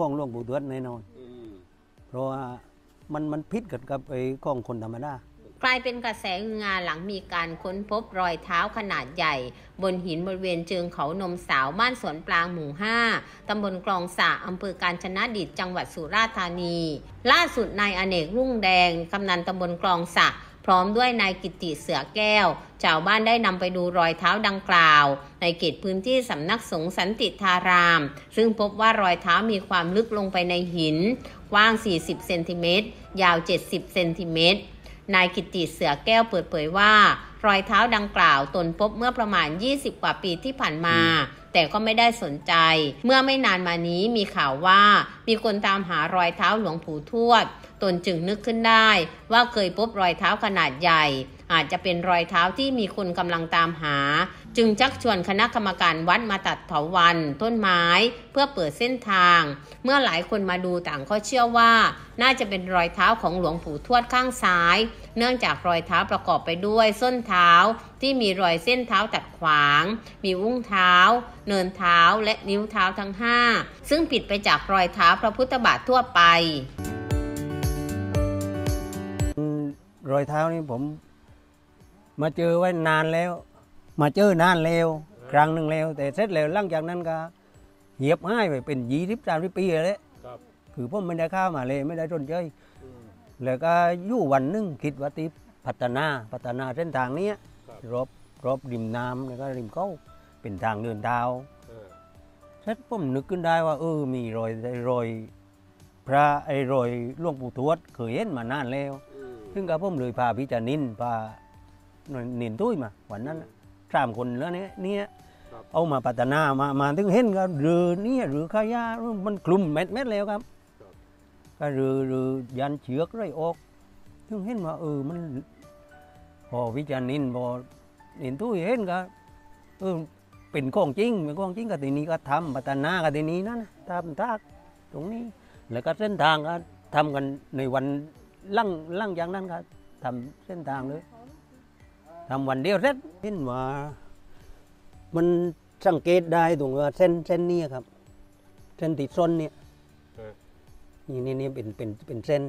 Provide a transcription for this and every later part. ของหลวงปู่ทวดแน่นอนเพราะว่ามันพิษกันกับไอ้ของคนธรรมดากลายเป็นกระแสฮือฮาหลังมีการค้นพบรอยเท้าขนาดใหญ่บนหินบริเวณเชิงเขานมสาวบ้านสวนปลางหมู่5ตำบลคลองสะอำเภอกาญจนดิษฐ์จังหวัดสุราษฎร์ธานีล่าสุดนายอเนกรุ่งแดงกำนันตำบลคลองสะพร้อมด้วยนายกิติเสือแก้วชาวบ้านได้นำไปดูรอยเท้าดังกล่าวในเขตพื้นที่สำนักสงฆ์สันติธารามซึ่งพบว่ารอยเท้ามีความลึกลงไปในหินกว้าง40เซนติเมตรยาว70เซนติเมตรนายกิติเสือแก้วเปิดเผยว่ารอยเท้าดังกล่าวตนพบเมื่อประมาณ20กว่าปีที่ผ่านมาแต่ก็ไม่ได้สนใจเมื่อไม่นานมานี้มีข่าวว่ามีคนตามหารอยเท้าหลวงปู่ทวดตนจึงนึกขึ้นได้ว่าเคยพบรอยเท้าขนาดใหญ่อาจจะเป็นรอยเท้าที่มีคนกำลังตามหาจึงชักชวนคณะกรรมการวัดมาตัดเถาวัลย์ต้นไม้เพื่อเปิดเส้นทางเมื่อหลายคนมาดูต่างก็เชื่อว่าน่าจะเป็นรอยเท้าของหลวงปู่ทวดข้างซ้ายเนื่องจากรอยเท้าประกอบไปด้วยส้นเท้าที่มีรอยเส้นเท้าตัดขวางมีวุ้งเท้าเนินเท้าและนิ้วเท้าทั้ง5ซึ่งผิดไปจากรอยเท้าพระพุทธบาททั่วไปรอยเท้านี่ผมมาเจอไว้นานแล้วมาเจอนานแล้วครั้งหนึ่งแล้วแต่เสร็จแล้วหลังจากนั้นก็เหยียบง่ายไปเป็น20-30ปีเลยคือผมไม่ได้ข้าวมาเลยไม่ได้จนเจยแล้วก็อยู่วันหนึ่งคิดว่าที่พัฒนาเส้นทางนี้รอบริมน้ำแล้วก็ริมเขาเป็นทางเดินดาวเสร็จผมนึกขึ้นได้ว่ามีรอยพระไอ้รอยหลวงปู่ทวดเคยเห็นมานานแล้วซึ่งก็ผมเลยพาพิจารณินพาเนียนตุ้ยมาวันนั้น3 คนแล้วเนี่ยเอามาพัฒนามาถึงเห็นก็เรือเนี่ยหรือขยะมันกลุ่มเม็ดแล้วครับก็เรือยันเชือกไรออกถึงเห็นว่ามันพอวิจารณินพอเนียนตุ้ยเห็นก็เป็นกองจริงเป็นกองจริงก็ทีนี้ก็ทำพัฒนาก็ทีนี้นั่นทำทักตรงนี้แล้วก็เส้นทางก็ทำกันในวันล่างอย่างนั้นครับทำเส้นทางเลยทำวันเดียวเสร็จเห็นว่ามันสังเกตได้ตรงว่าเส้นนี้ครับเส้นติดส้นเนี่ยนี่เป็นเส้น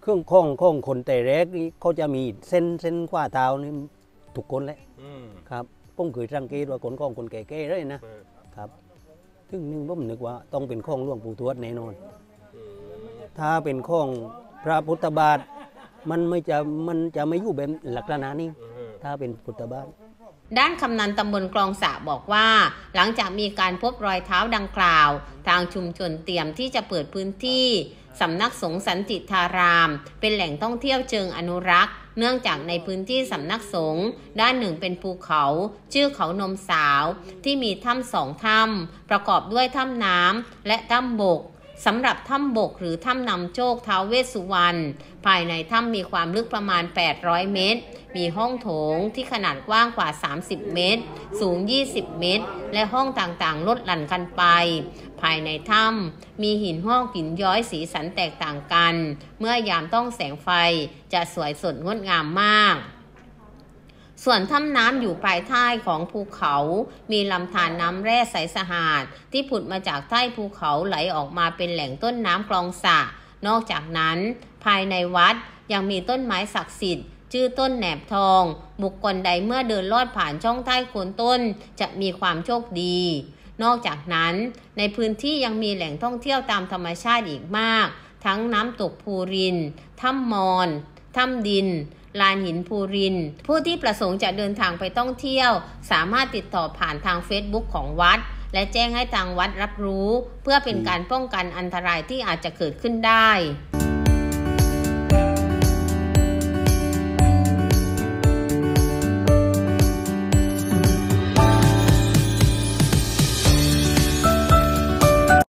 เครื่องข้องคนแต่แรกนี่เขาจะมีเส้นขว้าเท้านี่ทุกคนเลยครับผมเคยสังเกตว่าคนข้องคนแก่ๆเลยนะครับซึ่งนึกผมนึกว่าต้องเป็นข้องหลวงปู่ทวดแน่นอนถ้าเป็นข้องพระพุทธบาทมันจะไม่อยู่แบบหลักฐานนี้ถ้าเป็นพุทธบาทด้านกำนันตำบลคลองสะบอกว่าหลังจากมีการพบรอยเท้าดังกล่าวทางชุมชนเตรียมที่จะเปิดพื้นที่สำนักสงฆ์สันติธารามเป็นแหล่งท่องเที่ยวเชิงอนุรักษ์เนื่องจากในพื้นที่สำนักสงฆ์ด้านหนึ่งเป็นภูเขาชื่อเขานมสาวที่มีถ้ำ2 ถ้ำประกอบด้วยถ้ำน้ำและถ้ำบกสำหรับถ้ำบกหรือถ้ำนำโชคท้าวเวสสุวรรณภายในถ้ำมีความลึกประมาณ800เมตรมีห้องโถงที่ขนาดกว้างกว่า30เมตรสูง20เมตรและห้องต่างๆลดหลั่นกันไปภายในถ้ำมีหินห้องหินย้อยสีสันแตกต่างกันเมื่อยามต้องแสงไฟจะสวยสดงดงามมากส่วนถ้ำน้ำอยู่ปลายท้ายของภูเขามีลำธารน้ำแร่ใสสะอาดที่ผุดมาจากใต้ภูเขาไหลออกมาเป็นแหล่งต้นน้ำคลองสะนอกจากนั้นภายในวัดยังมีต้นไม้ศักดิ์สิทธิ์ชื่อต้นแหนบทองบุคคลใดเมื่อเดินลอดผ่านช่องใต้โคนต้นจะมีความโชคดีนอกจากนั้นในพื้นที่ยังมีแหล่งท่องเที่ยวตามธรรมชาติอีกมากทั้งน้ำตกภูรินถ้ำมอนถ้ำดินลานหินภูรินผู้ที่ประสงค์จะเดินทางไปท่องเที่ยวสามารถติดต่อผ่านทาง Facebook ของวัดและแจ้งให้ทางวัดรับรู้เพื่อเป็นการป้องกันอันตรายที่อาจจะเกิดขึ้นได้